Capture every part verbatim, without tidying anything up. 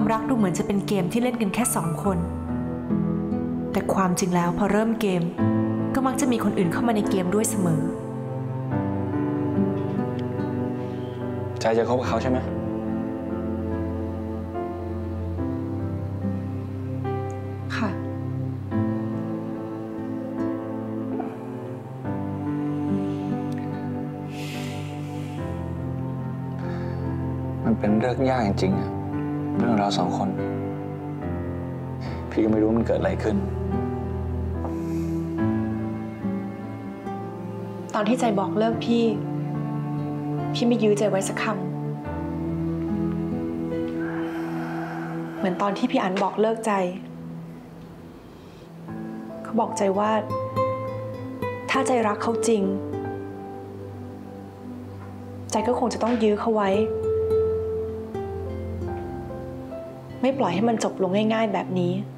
ความรักดูเหมือนจะเป็นเกมที่เล่นกันแค่สองคนแต่ความจริงแล้วพอเริ่มเกมก็มักจะมีคนอื่นเข้ามาในเกมด้วยเสมอใจจะคบกับเขาใช่ไหมค่ะมันเป็นเรื่องยากจริงๆอะเรื่องเราสองคนพี่ก็ไม่รู้มันเกิดอะไรขึ้นตอนที่ใจบอกเลิกพี่พี่ไม่ยื้อใจไว้สักคำเหมือนตอนที่พี่อันบอกเลิกใจเขาบอกใจว่าถ้าใจรักเขาจริงใจก็คงจะต้องยื้อเขาไว้ไม่ปล่อยให้มันจบลงง่ายๆแบบนี้พี่ก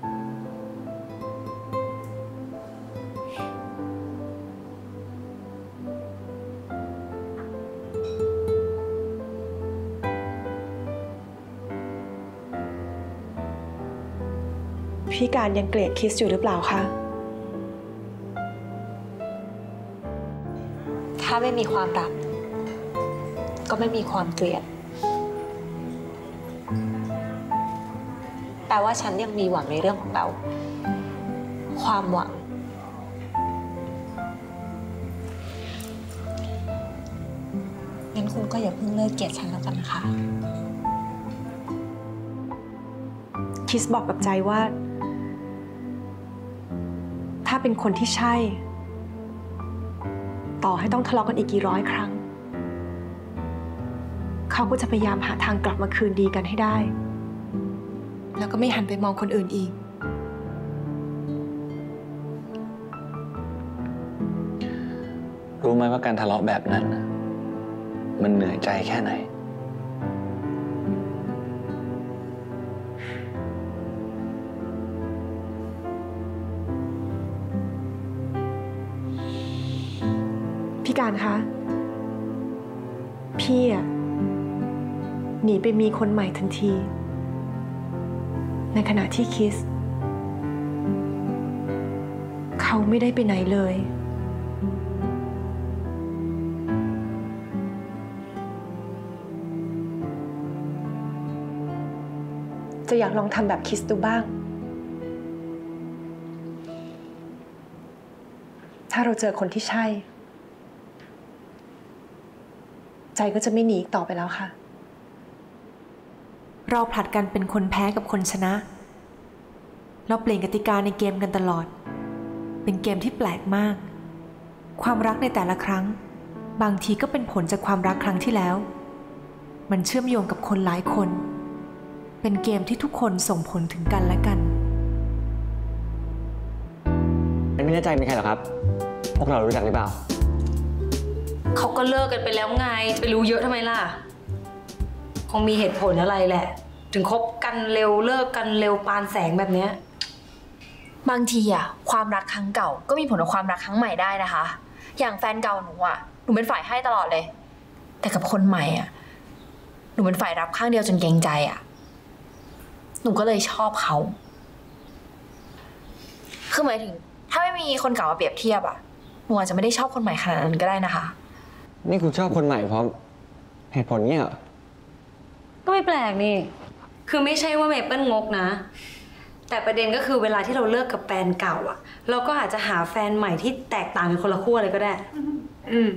ารยังเกลียดคิสอยู่หรือเปล่าคะถ้าไม่มีความรักก็ไม่มีความเกลียดแปลว่าฉันยังมีหวังในเรื่องของเราความหวังงั้นคุณก็อย่าเพิ่งเลิกเกลียดฉันแล้วกันนะคะคิสบอกกับใจว่าถ้าเป็นคนที่ใช่ต่อให้ต้องทะเลาะกันอีกกี่ร้อยครั้งเขาก็จะพยายามหาทางกลับมาคืนดีกันให้ได้แล้วก็ไม่หันไปมองคนอื่นอีกรู้ไหมว่าการทะเลาะแบบนั้นมันเหนื่อยใจแค่ไหนพี่การคะพี่อะหนีไปมีคนใหม่ทันทีในขณะที่คิสเขาไม่ได้ไปไหนเลยจะอยากลองทำแบบคิสดูบ้างถ้าเราเจอคนที่ใช่ใจก็จะไม่หนีอีกต่อไปแล้วค่ะเราผลัดกันเป็นคนแพ้กับคนชนะเราเปลี่ยนกติกาในเกมกันตลอดเป็นเกมที่แปลกมากความรักในแต่ละครั้งบางทีก็เป็นผลจากความรักครั้งที่แล้วมันเชื่อมโยงกับคนหลายคนเป็นเกมที่ทุกคนส่งผลถึงกันและกันไม่แน่ใจเป็นใครหรอครับพวกเรารู้จักหรือเปล่าเขาก็เลิกกันไปแล้วไงไปรู้เยอะทำไมล่ะคงมีเหตุผลอะไรแหละถึงคบกันเร็วเลิกกันเร็วปานแสงแบบเนี้ยบางทีอะความรักครั้งเก่าก็มีผลกับความรักครั้งใหม่ได้นะคะอย่างแฟนเก่าหนูอะหนูเป็นฝ่ายให้ตลอดเลยแต่กับคนใหม่อะหนูเป็นฝ่ายรับข้างเดียวจนเกรงใจอะหนูก็เลยชอบเขาคือหมายถึงถ้าไม่มีคนเก่ามาเปรียบเทียบอะหนูอาจจะไม่ได้ชอบคนใหม่ขนาดนั้นก็ได้นะคะนี่คุณชอบคนใหม่เพราะเหตุผลเนี้ยก็ไม่แปลกนี่คือไม่ใช่ว่าเมเปิ้ลงกนะแต่ประเด็นก็คือเวลาที่เราเลิกกับแฟนเก่าอะเราก็อาจจะหาแฟนใหม่ที่แตกต่างกันคนละขั้วเลยก็ได้อืม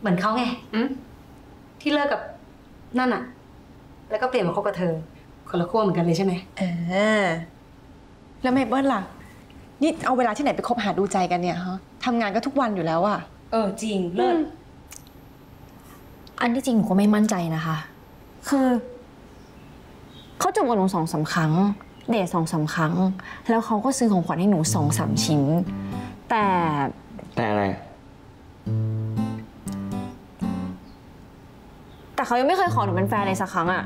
เหมือนเขาไงที่เลิกกับนั่นอะแล้วก็เปลี่ยนมาคบกับเธอคนละขั้วเหมือนกันเลยใช่ไหมเออแล้วเมเปิ้ลล่ะนี่เอาเวลาที่ไหนไปคบหาดูใจกันเนี่ยฮะทำงานก็ทุกวันอยู่แล้วอะเออจริงเลิศอันที่จริงหนูก็ไม่มั่นใจนะคะคือเขาจูบกับหนูสองสามครั้งเดทสองสามครั้งแล้วเขาก็ซื้อของขวัญให้หนูสองสามชิ้นแต่แต่อะไรแต่เขายังไม่เคยขอหนูเป็นแฟนเลยสักครั้งอะ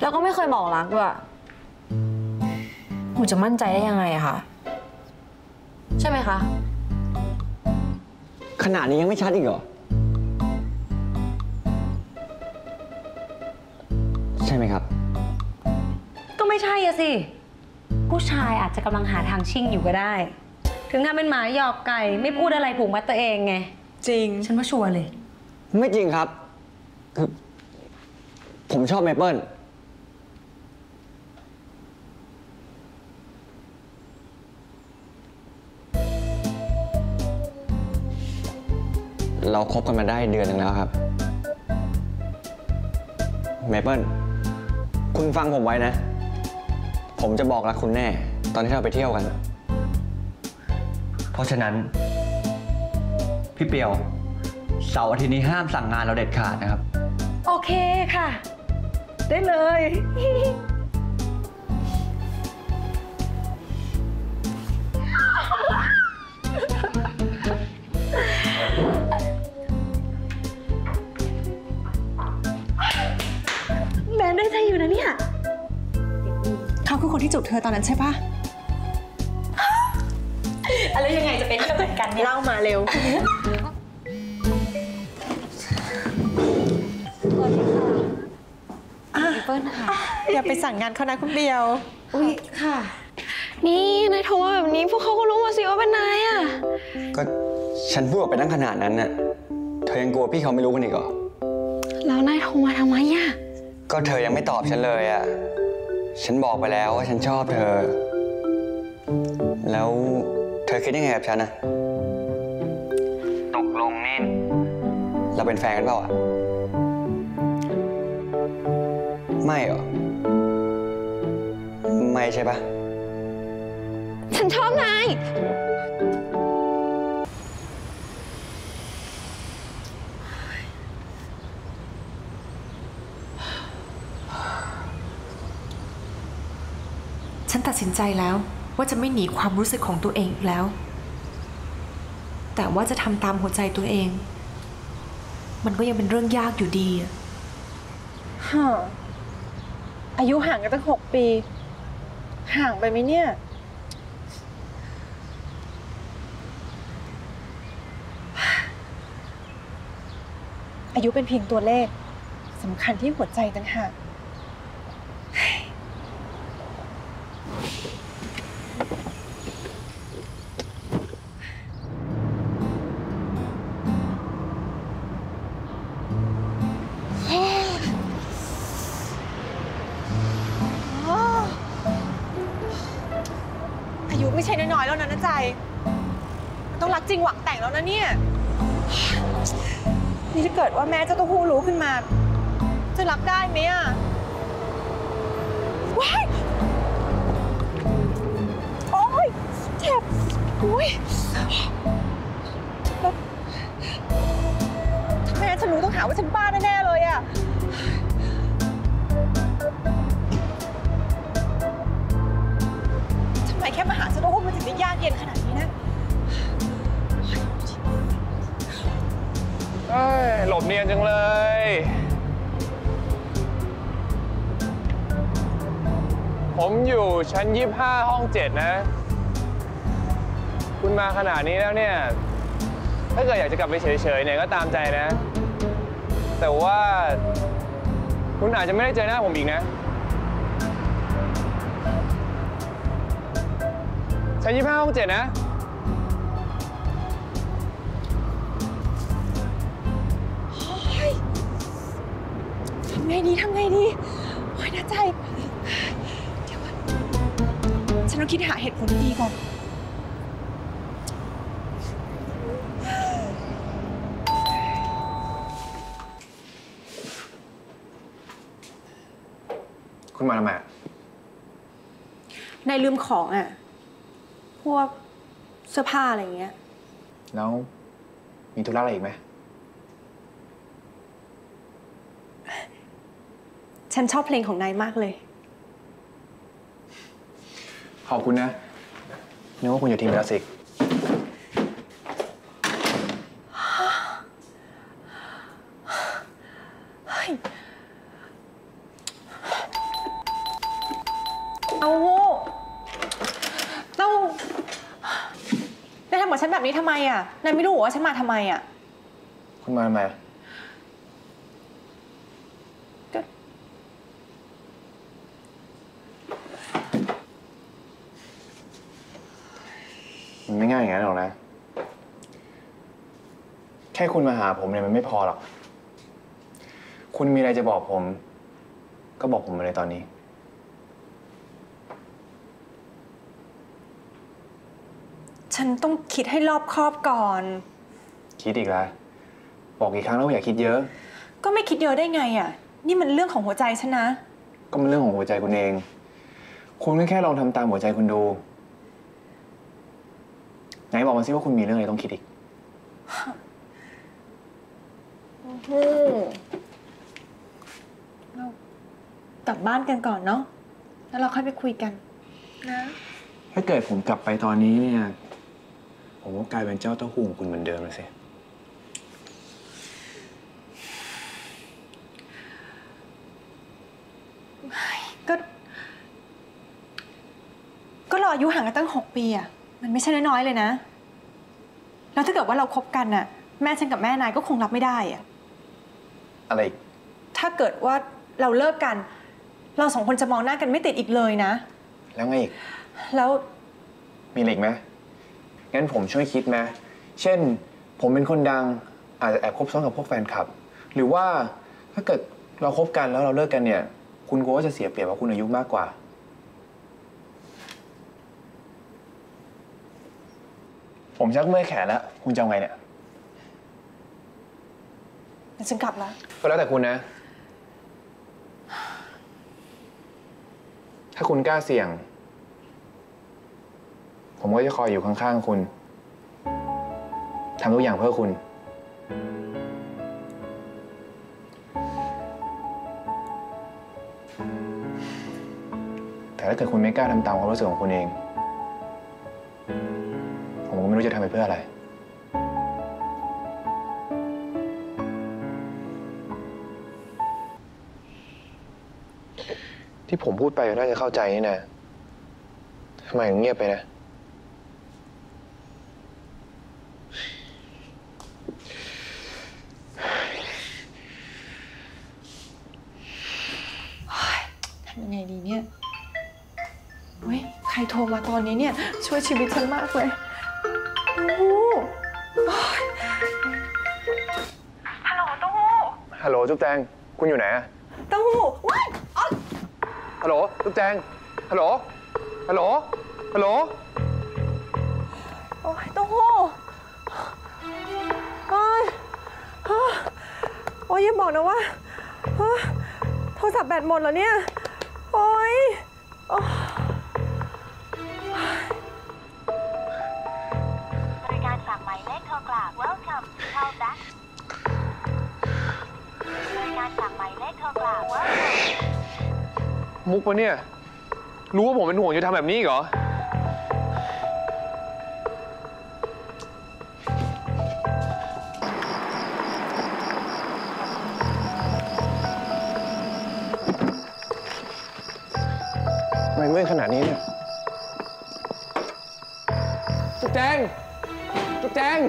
แล้วก็ไม่เคยบอกรักด้วยหนูจะมั่นใจได้ยังไงอะคะใช่ไหมคะขนาดนี้ยังไม่ชัดอีกเหรอใช่ไหมครับ ใช่อะสิผู้ชายอาจจะกำลังหาทางชิ่งอยู่ก็ได้ถึงทำเป็นหมาหยอกไก่ไม่พูดอะไรผูกมัดตัวเองไงจริงฉันว่าชัวร์เลยไม่จริงครับคือผมชอบเมเปิ้ลเราคบกันมาได้เดือนหนึ่งแล้วครับเมเปิ้ลคุณฟังผมไว้นะผมจะบอกรักคุณแน่ตอนที่เราไปเที่ยวกันเพราะฉะนั้นพี่เปียวเสาร์อาทิตย์นี้ห้ามสั่งงานเราเด็ดขาดนะครับโอเคค่ะได้เลยแมนได้ใจอยู่นะเนี่ยเขาคือคนที่จูบเธอตอนนั้นใช่ปะอะไรยังไงจะเป็นเรื่องเหมือนกันเนี่ยเล่ามาเร็วพี่เปิ้ลค่ะอย่าไปสั่งงานเขานะคุณเดียวอุ้ยค่ะนี่นายโทรมาแบบนี้พวกเขาก็รู้ว่าสิว่าเป็นนายอ่ะก็ฉันพูดออกไปตั้งขนาดนั้นน่ะเธอยังกลัวพี่เขาไม่รู้กันอีกเหรอแล้วนายโทรมาทำไมอ่ะก็เธอยังไม่ตอบฉันเลยอ่ะฉันบอกไปแล้วว่าฉันชอบเธอแล้วเธอคิดยังไงกับฉันนะตกลงนี่เราเป็นแฟนกันเปล่าอ่ะไม่หรอไม่ใช่ปะฉันชอบนายฉันตัดสินใจแล้วว่าจะไม่หนีความรู้สึกของตัวเองอีกแล้วแต่ว่าจะทำตามหัวใจตัวเองมันก็ยังเป็นเรื่องยากอยู่ดีฮะอายุห่างกันตั้งหกปีห่างไปไหมเนี่ยอายุเป็นเพียงตัวเลขสำคัญที่หัวใจต่างหากต้องรักจริงหวังแต่งแล้วนะเนี่ยนี่ถ้าเกิดว่าแม่เจ้าตัวผู้รู้ขึ้นมาจะรับได้ไหมอ่ะว้ายโอ๊ยเจ็บอุ้ยแล้วถ้าแม่ฉันรู้ต้องหาว่าฉันบ้าแน่ๆเลยอ่ะทำไมแค่มาหาเจ้าตัวผู้มันถึงได้ยากเย็นขนาดนี้นะหลบเนียนจังเลยผมอยู่ชั้นยี่สิบห้าห้องเจ็ดนะคุณมาขนาดนี้แล้วเนี่ยถ้าเกิดอยากจะกลับไปเฉยๆเนี่ยก็ตามใจนะแต่ว่าคุณอาจจะไม่ได้เจอหน้าผมอีกนะชั้นยี่สิบห้าห้องเจ็ดนะทำไงดีทำไงดีโอ๊ยน่าใจเดี๋ยวก่อนฉันต้องคิดหาเหตุผลดีก่อนคุณมาทำไมนายลืมของอ่ะพวกเสื้อผ้าอะไรอย่างเงี้ยแล้วมีธุระอะไรอีกไหมฉันชอบเพลงของนายมากเลยขอบคุณนะนึกว่าคุณอยู่ทีมคลาสสิกเอาโง่เต้านายทำกับฉันแบบนี้ทำไมอ่ะนายไม่รู้ว่าฉันมาทำไมอ่ะคุณมาทำไม อย่างนั้นหรอกนะแค่คุณมาหาผมเนี่ยมันไม่พอหรอกคุณมีอะไรจะบอกผมก็บอกผมมาเลยตอนนี้ฉันต้องคิดให้รอบคอบก่อนคิดอีกแล้วบอกกี่ครั้งแล้วอย่าคิดเยอะก็ไม่คิดเยอะได้ไงอ่ะนี่มันเรื่องของหัวใจฉันนะก็มันเรื่องของหัวใจคุณเองคุณก็แค่ลองทำตามหัวใจคุณดูไหนบอกมาสิว่าคุณมีเรื่องอะไรต้องคิดอีกเรากลับบ้านกันก่อนเนาะแล้วเราค่อยไปคุยกันนะถ้าเกิดผมกลับไปตอนนี้เนี่ยผมก็กลายเป็นเจ้าเต้าหู้ของคุณเหมือนเดิมเลยสิก็ก็เราอายุห่างกันตั้งหกปีอ่ะมันไม่ใช่น้อยๆเลยนะแล้วถ้าเกิดว่าเราคบกันน่ะแม่ฉันกับแม่นายก็คงรับไม่ได้อ่ะอะไรถ้าเกิดว่าเราเลิกกันเราสองคนจะมองหน้ากันไม่ติดอีกเลยนะแล้วไงอีกแล้วมีอะไรอีกไหมงั้นผมช่วยคิดไหมเช่นผมเป็นคนดังอาจจะแอบคบซ้อนกับพวกแฟนคลับหรือว่าถ้าเกิดเราคบกันแล้วเราเลิกกันเนี่ยคุณกลัวว่าจะเสียเปรียบว่าคุณอายุมากกว่าผมชักเมื่อยแขนแล้วคุณจะเอาไงเนี่ยฉันกลับแล้วก็แล้วแต่คุณนะถ้าคุณกล้าเสี่ยงผมก็จะคอยอยู่ข้างๆคุณทำทุกอย่างเพื่อคุณแต่ถ้าเกิดคุณไม่กล้าทำตามความรู้สึกของคุณเองผมก็ไม่รู้จะทำไปเพื่ออะไรที่ผมพูดไปน่าจะเข้าใจนี่นะทำไมถึงเงียบไปนะทำยังไงดีเนี่ยเฮ้ยใครโทรมาตอนนี้เนี่ยช่วยชีวิตฉันมากเลยโอ้ฮัลโหลเต้าหู้ฮัลโหลจุ๊บแจงคุณอยู่ไหนเต้าหู้ว้ายอ๋อฮัลโหลจุ๊บแจงฮัลโหลฮัลโหลฮัลโหลโอ้ยเต้าหู้โอ้ยโอ้ยอย่าบอกนะว่าโทรศัพท์แบตหมดแล้วเนี่ยโอ้ยบริการจากหมายเลขโทรกลับ Welcome to call back บริการจากหมายเลขโทรกลับ Welcome มุกปะเนี่ยรู้ว่าผมเป็นห่วงจะทำแบบนี้เหรอทำไมเมื่อยขนาดนี้เนี่ยจุ๊บแจงจุ๊บแจง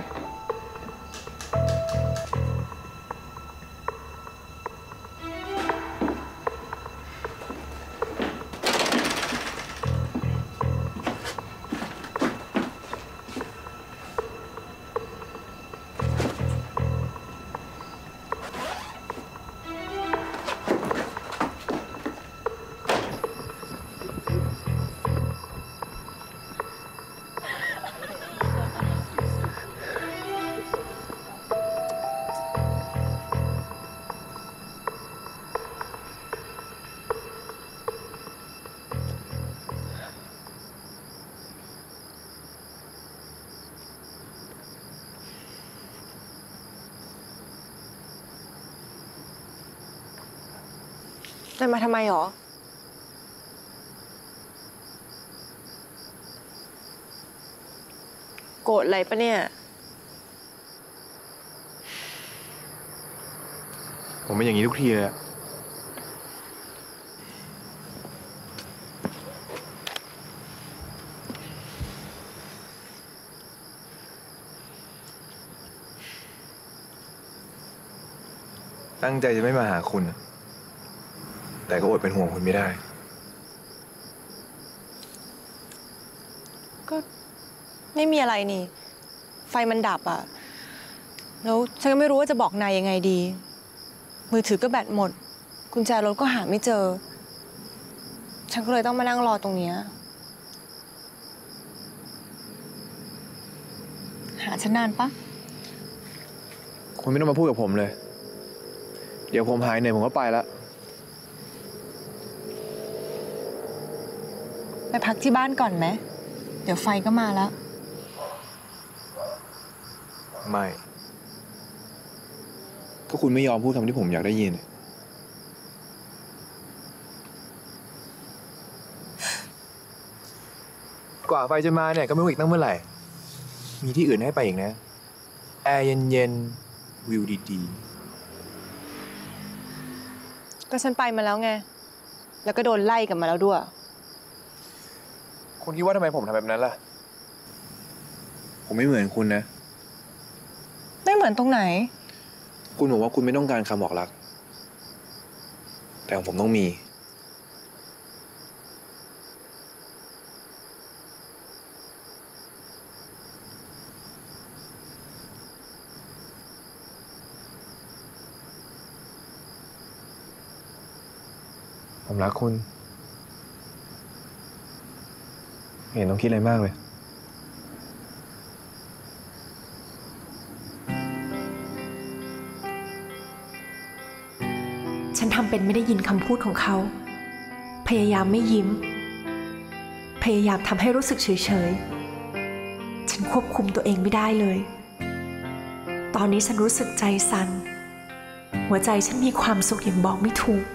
นายมาทำไมหรอโกรธอะไรปะเนี่ยผมเป็นอย่างนี้ทุกทีเลยตั้งใจจะไม่มาหาคุณแต่ก็อดเป็นห่วงคุณไม่ได้ก็ ไม่มีอะไรนี่ไฟมันดับอะแล้วฉันก็ไม่รู้ว่าจะบอกนายยังไงดีมือถือก็แบตหมดกุญแจรถก็หาไม่เจอฉันก็เลยต้องมานั่งรอตรงนี้หาฉันนานปะคุณไม่ต้องมาพูดกับผมเลยเดี๋ยวผมหายเหนื่อยผมก็ไปละไปพักที่บ้านก่อนไหมเดี๋ยวไฟก็มาแล้วไม่ก็คุณไม่ยอมพูดคำที่ผมอยากได้ยินกว่าไฟจะมาเนี่ยก็ไม่รู้อีกตั้งเมื่อไหร่มีที่อื่นให้ไปอีกนะแอร์เย็นๆวิวดีๆก็ฉันไปมาแล้วไงแล้วก็โดนไล่กลับมาแล้วด้วยคุณคิดว่าทำไมผมทำแบบนั้นล่ะผมไม่เหมือนคุณนะไม่เหมือนตรงไหนคุณบอกว่าคุณไม่ต้องการคำบอกรักแต่ของผมต้องมีผมรักคุณไม่เห็นต้องคิดอะไรมากเลยฉันทำเป็นไม่ได้ยินคำพูดของเขาพยายามไม่ยิ้มพยายามทำให้รู้สึกเฉยเฉยฉันควบคุมตัวเองไม่ได้เลยตอนนี้ฉันรู้สึกใจสั่นหัวใจฉันมีความสุขอย่างบอกไม่ถูก